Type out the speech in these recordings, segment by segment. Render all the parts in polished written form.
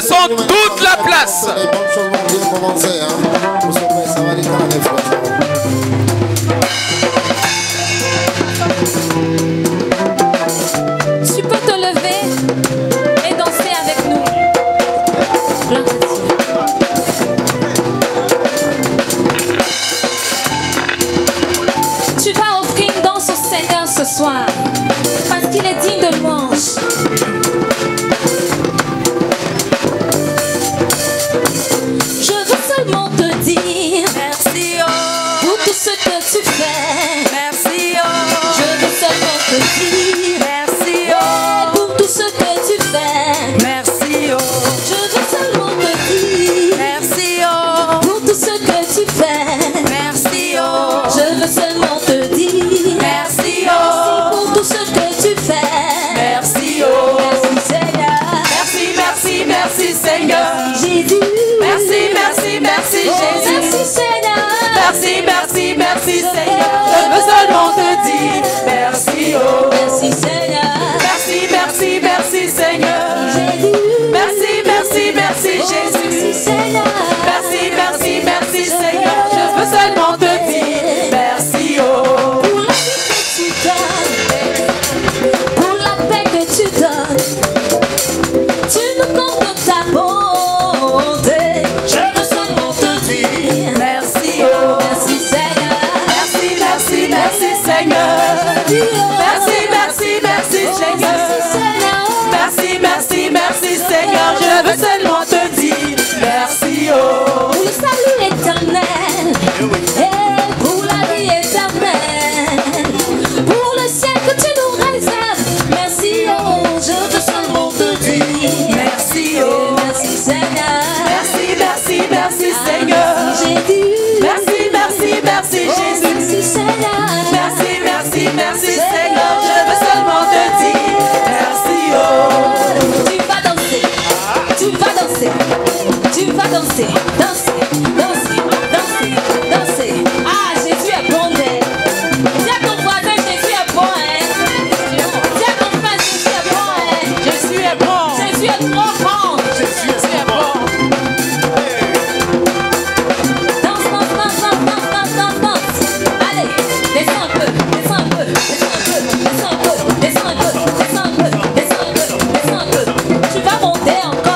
laissons toute la place. Parce qu'il est digne de louange. Je veux seulement te dire merci oh, pour tout ce que tu fais. Merci oh, je veux seulement te dire merci oh, pour tout ce que tu fais. Merci oh, je veux seulement te dire merci oh, pour tout ce que tu fais. Merci oh, je veux seulement te dire merci oh, tout ce que tu fais. Merci, oh, merci Seigneur. Merci, merci, merci Seigneur. Jésus. Merci, merci, merci Jésus. Merci Seigneur. Merci, merci, merci Seigneur. Je veux seulement te dire merci, oh. Merci Seigneur. Merci, merci, merci Seigneur. Jésus. Merci, merci, merci Jésus. Merci Seigneur. Merci, merci, merci Seigneur. Je veux seulement te dire merci, oh. Merci Seigneur, je veux seulement te dire merci, oh. Pour le salut éternel, et pour la vie éternelle, pour le ciel que tu nous réserves, merci, oh. Je veux seulement te dire merci, oh. Merci Seigneur, merci, merci, merci Seigneur. Merci, merci, merci Jésus. Merci Seigneur, merci, merci, merci Seigneur. Je veux seulement te dire merci, oh. Tu vas danser, danser, danser, danser, danser. Ah, Jésus est bon, hein. Dis à ton voisin, Jésus est bon, hein. Dis à ton frère, Jésus est bon, hein. Jésus est bon. Jésus est trop bon. Jésus est bon. Danse, danse, danse, danse, danse, danse, danse. Allez, descends un peu, descends un peu, descends un peu, descends un peu, descends un peu, descends un peu, descends un peu, descends un peu, descends un peu. Tu vas monter encore.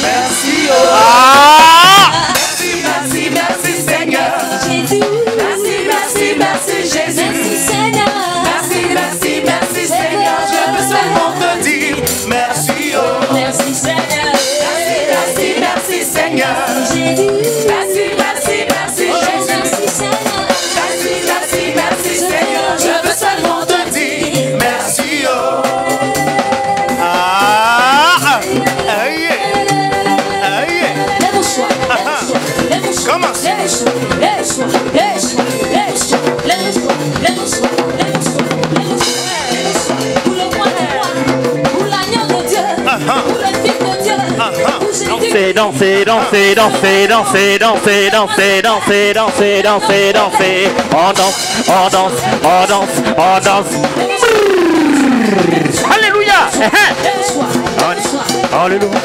Merci Seigneur, merci, merci, merci Jésus. Merci Seigneur, merci, danser, danser, danser, danser, danser, danser, danser, danser, danser, danser, danser. On danse, on danse, on danse, on danse. Alléluia. Alléluia,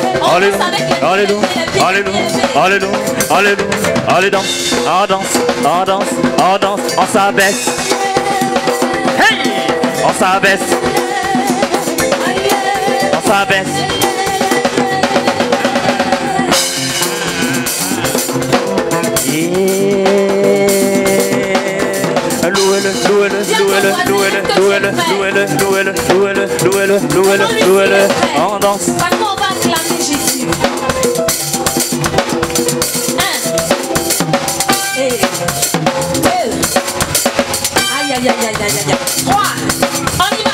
alléluia, alléluia, alléluia, alléluia, alléluia, allez danse, on danse, on danse, on danse, on s'abaisse. Hey, on s'abaisse, on s'abaisse. Louez-le, on danse. On va acclamer Jésus. Un, et deux, aïe, aïe, aïe, aïe, aïe, aïe, trois, on y va.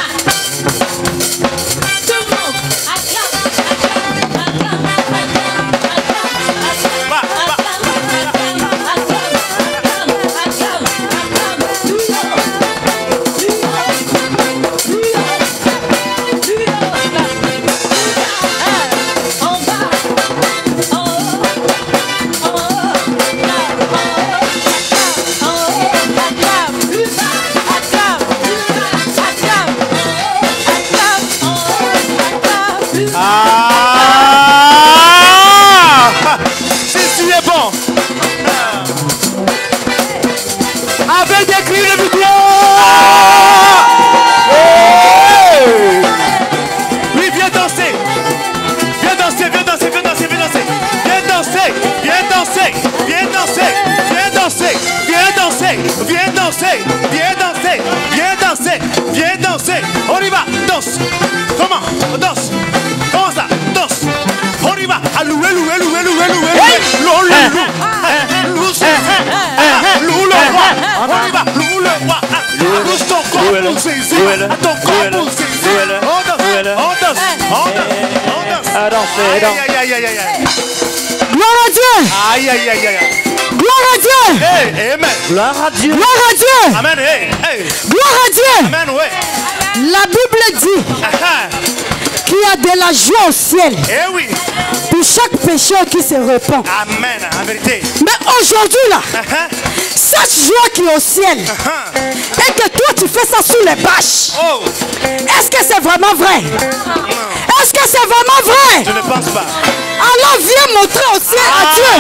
Tout le monde, acclame, acclame, acclame, aïe, aïe, aïe, aïe. Gloire à Dieu. Hey, amen. Gloire à Dieu. Gloire à Dieu. Amen. Hey, hey. Gloire à Dieu. Amen, ouais. La Bible dit qu'il y a de la joie au ciel. Eh oui. Pour chaque pécheur qui se repent. Amen. En vérité. Mais aujourd'hui là, cette joie qui est au ciel, et que toi tu fais ça sous les bâches. Oh. Est-ce que c'est vraiment vrai? Est-ce que c'est vraiment vrai? Je ne pense pas. Alors viens montrer au ciel à Dieu.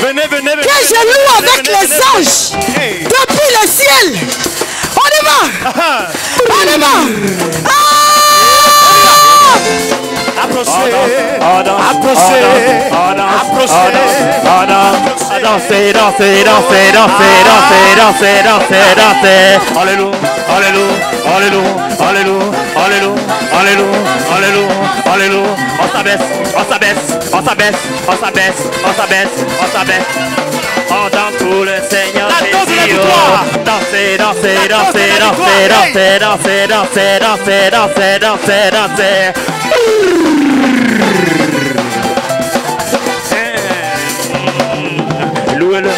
Venez, venez, venez. Que je loue avec les anges depuis le ciel. On y va. On y va. Approchez, dansez, dansez, dansez, dansez, dansez, dansez, dansez. Alléluia, alléluia, alléluia, alléluia, alléluia, alléluia, alléluia, alléluia. On s'abaisse, on s'abaisse, on s'abaisse, on s'abaisse, on s'abaisse, on s'abaisse. On danse pour le Seigneur Jésus. Dansez, dansez, dansez, dansez, dansez, dansez, dansez, dansez, dansez, dansez, dansez. Louez-le.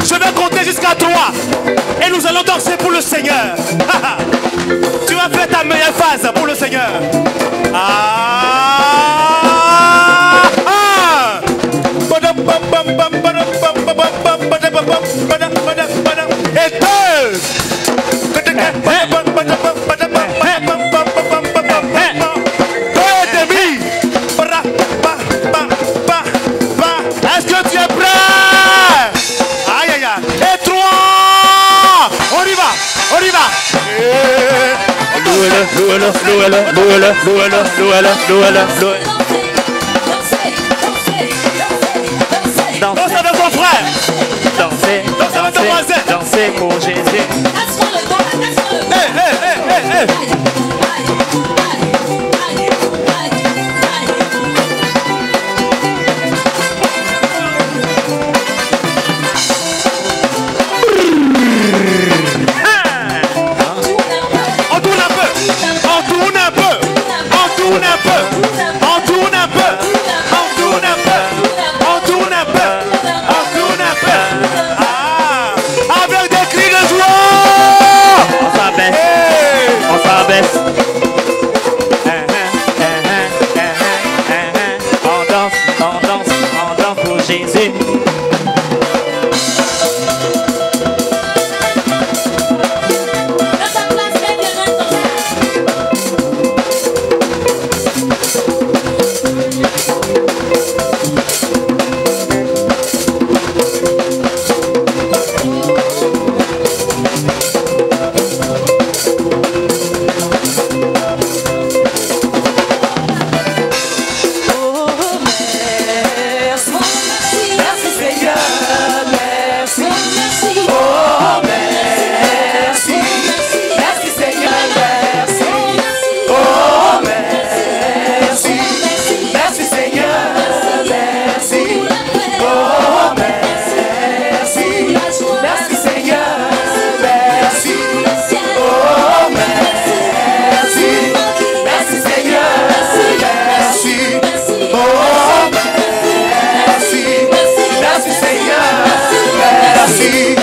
Je vais compter jusqu'à 3. et nous allons danser pour le Seigneur. Tu vas faire ta meilleure phase pour le Seigneur. Et danser avec ton frère. Danser avec ton voisin. Danser pour Jésus. Merci.